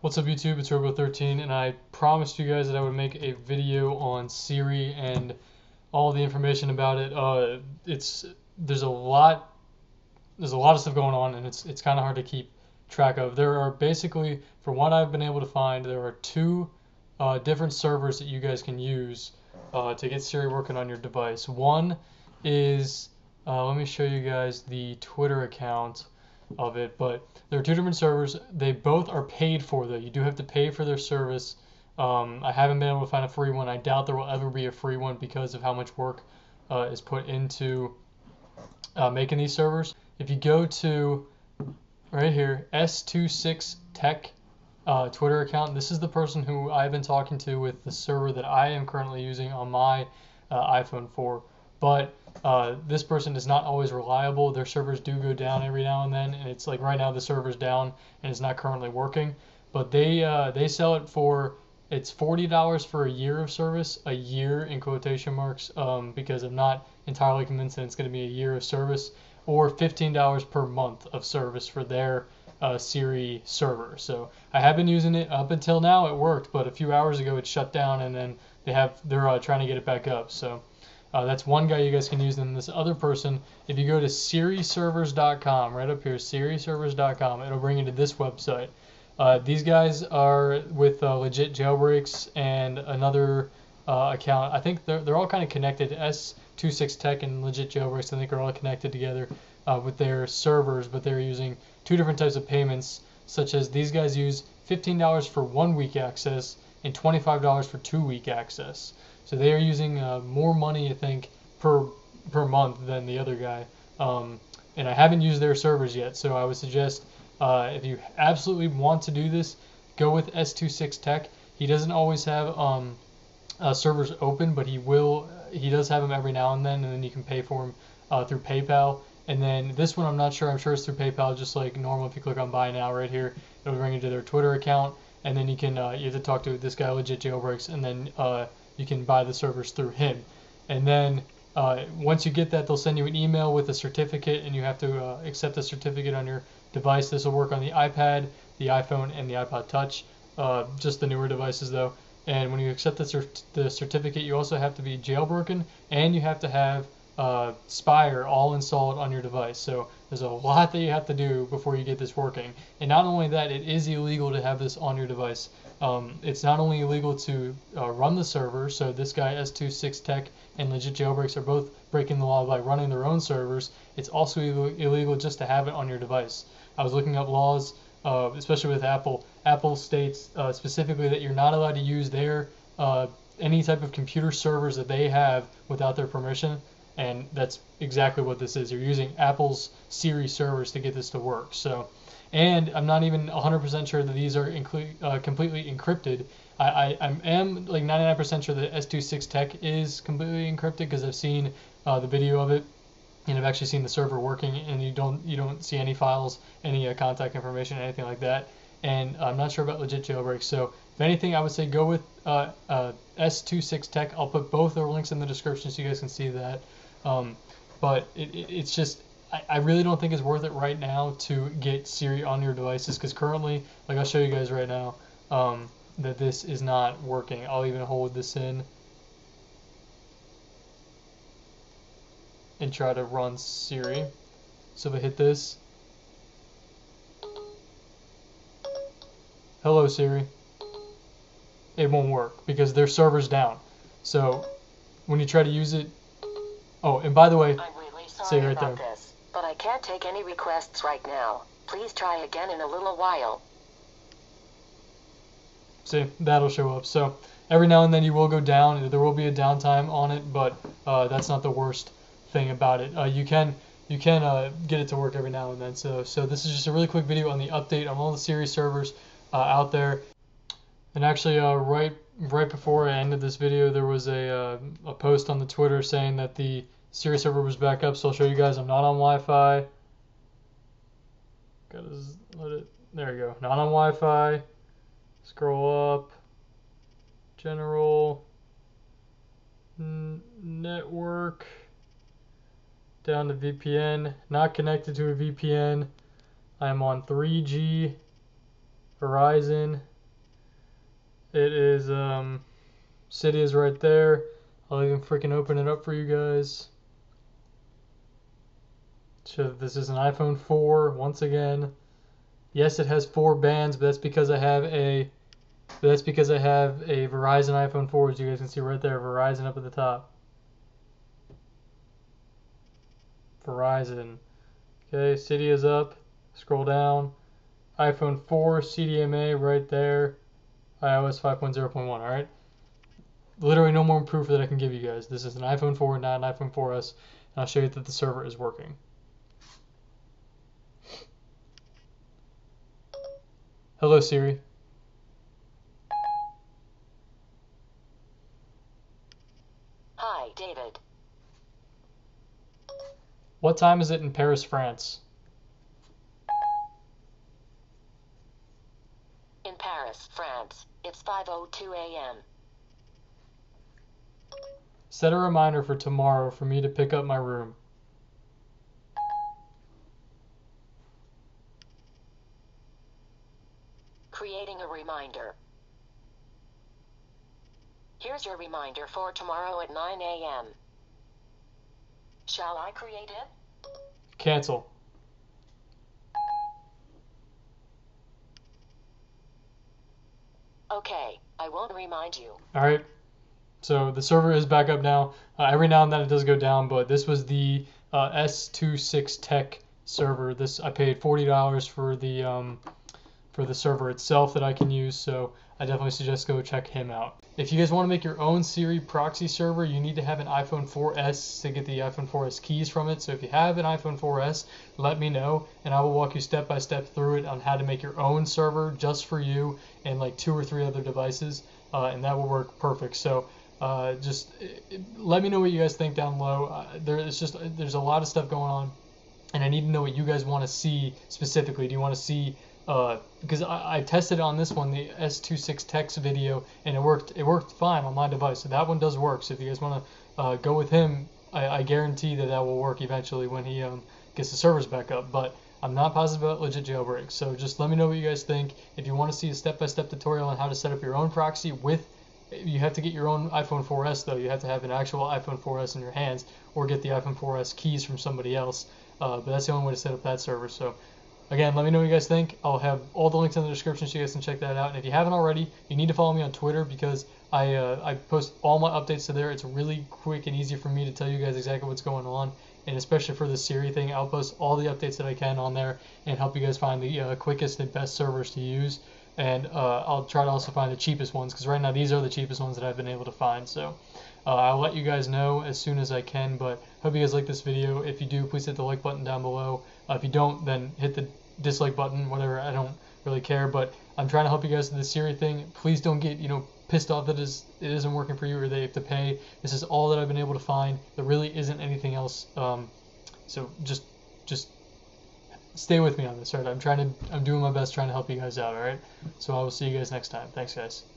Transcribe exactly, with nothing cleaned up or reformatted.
What's up YouTube, it's Robo thirteen, and I promised you guys that I would make a video on Siri and all the information about it. Uh, it's there's a lot there's a lot of stuff going on, and it's it's kind of hard to keep track of. There are basically, from what I've been able to find, there are two uh, different servers that you guys can use uh, to get Siri working on your device. One is, uh, let me show you guys the Twitter account of it, but there are two different servers. They both are paid for, though. You do have to pay for their service. um, I haven't been able to find a free one. I doubt there will ever be a free one because of how much work uh, is put into uh, making these servers. If you go to right here, S twenty-six Tech uh, Twitter account, this is the person who I've been talking to with the server that I am currently using on my uh, iPhone four, but Uh, this person is not always reliable. Their servers do go down every now and then, and it's like right now the server's down and it's not currently working. But they uh, they sell it for, it's forty dollars for a year of service, a year in quotation marks, um, because I'm not entirely convinced that it's going to be a year of service, or fifteen dollars per month of service for their uh, Siri server. So I have been using it up until now. It worked, but a few hours ago it shut down, and then they have they're uh, trying to get it back up. So. Uh, that's one guy you guys can use. And this other person, if you go to Siri Servers dot com, right up here, Siri Servers dot com, it'll bring you to this website. Uh, these guys are with uh, Legit Jailbreaks and another uh, account. I think they're, they're all kind of connected. S twenty-six Tech and Legit Jailbreaks, I think, are all connected together uh, with their servers, but they're using two different types of payments, such as these guys use fifteen dollars for one-week access and twenty-five dollars for two-week access. So they are using uh, more money, I think, per per month than the other guy. Um, and I haven't used their servers yet, so I would suggest uh, if you absolutely want to do this, go with S twenty-six Tech. He doesn't always have um, uh, servers open, but he will. He does have them every now and then, and then you can pay for them uh, through PayPal. And then this one, I'm not sure. I'm sure it's through PayPal, just like normal. If you click on Buy Now right here, it'll bring you to their Twitter account, and then you can uh, you have to talk to this guy, Legit Jailbreaks, and then. Uh, You can buy the servers through him. And then uh, once you get that, they'll send you an email with a certificate, and you have to uh, accept the certificate on your device. This will work on the iPad, the iPhone, and the iPod Touch, uh, just the newer devices though. And when you accept the, cert the certificate, you also have to be jailbroken, and you have to have uh, Spire all installed on your device. So there's a lot that you have to do before you get this working. And not only that, it is illegal to have this on your device. Um, it's not only illegal to uh, run the server, so this guy S twenty-six Tech and Legit Jailbreaks are both breaking the law by running their own servers. It's also ill illegal just to have it on your device. I was looking up laws, uh, especially with Apple. Apple states uh, specifically that you're not allowed to use their uh, any type of computer servers that they have without their permission. And that's exactly what this is. You're using Apple's Siri servers to get this to work. So, and I'm not even one hundred percent sure that these are uh, completely encrypted. I, I, I am like ninety-nine percent sure that S twenty-six Tech is completely encrypted, because I've seen uh, the video of it, and I've actually seen the server working, and you don't you don't see any files, any uh, contact information, anything like that. And I'm not sure about Legit Jailbreaks. So if anything, I would say go with uh, uh, S twenty-six Tech. I'll put both their links in the description so you guys can see that. Um, but it, it, it's just, I, I really don't think it's worth it right now to get Siri on your devices, because currently, like I'll show you guys right now, um, that this is not working. I'll even hold this in and try to run Siri. So if I hit this, hello Siri, it won't work because their server's down. So when you try to use it, oh, and by the way, I'm really sorry right about there. This, but I can't take any requests right now. Please try again in a little while. See, that'll show up. So every now and then you will go down. There will be a downtime on it, but uh, that's not the worst thing about it. Uh, you can you can uh, get it to work every now and then. So so this is just a really quick video on the update on all the Siri servers uh, out there. And actually, uh, right. Right before I ended this video, there was a, uh, a post on the Twitter saying that the Siri server was back up, so I'll show you guys. I'm not on Wi-Fi. Gotta let it, there you go. Not on Wi-Fi. Scroll up. General. N network. Down to V P N. Not connected to a V P N. I'm on three G. Verizon. It is, um, Cydia is right there. I'll even freaking open it up for you guys. So this is an iPhone four, once again. Yes, it has four bands, but that's because I have a, that's because I have a Verizon iPhone four, as you guys can see right there, Verizon up at the top. Verizon. Okay, Cydia is up. Scroll down. iPhone four, C D M A right there. i O S five point oh point one, alright? Literally no more proof that I can give you guys. This is an iPhone four, not an iPhone four S, and I'll show you that the server is working. Hello, Siri. Hi, David. What time is it in Paris, France? In Paris, France, it's five oh two a m Set a reminder for tomorrow for me to pick up my room. Creating a reminder. Here's your reminder for tomorrow at nine a m Shall I create it? Cancel. Okay, I won't remind you. Alright, so the server is back up now. Uh, every now and then it does go down, but this was the uh, S twenty-six Tech server. This I paid forty dollars for the um, for the server itself that I can use, so I definitely suggest go check him out. If you guys want to make your own Siri proxy server, you need to have an iPhone four S to get the iPhone four S keys from it. So if you have an iPhone four S, let me know, and I will walk you step by step through it on how to make your own server just for you and like two or three other devices, uh, and that will work perfect. So uh, just let me know what you guys think down below. Uh, there is just there's a lot of stuff going on, and I need to know what you guys want to see specifically. Do you want to see Uh, because I, I tested on this one, the S twenty-six Tech's video, and it worked. It worked fine on my device, so that one does work. So if you guys want to uh, go with him, I, I guarantee that that will work eventually when he um, gets the servers back up. But I'm not positive about Legit Jailbreaks, so just let me know what you guys think. If you want to see a step-by-step tutorial on how to set up your own proxy with, you have to get your own iPhone four S though. You have to have an actual iPhone four S in your hands, or get the iPhone four S keys from somebody else. Uh, but that's the only way to set up that server. So. Again, let me know what you guys think. I'll have all the links in the description so you guys can check that out. And if you haven't already, you need to follow me on Twitter because I uh, I post all my updates to there. It's really quick and easy for me to tell you guys exactly what's going on. And especially for the Siri thing, I'll post all the updates that I can on there and help you guys find the uh, quickest and best servers to use. And uh, I'll try to also find the cheapest ones because right now these are the cheapest ones that I've been able to find. So uh, I'll let you guys know as soon as I can. But hope you guys like this video. If you do, please hit the like button down below. Uh, if you don't, then hit the dislike button, whatever, I don't really care, but I'm trying to help you guys with the Siri thing. Please don't get, you know, pissed off that is, it isn't working for you or they have to pay. This is all that I've been able to find. There really isn't anything else, um, so just, just stay with me on this, right? I'm trying to, I'm doing my best trying to help you guys out, alright? So I will see you guys next time. Thanks, guys.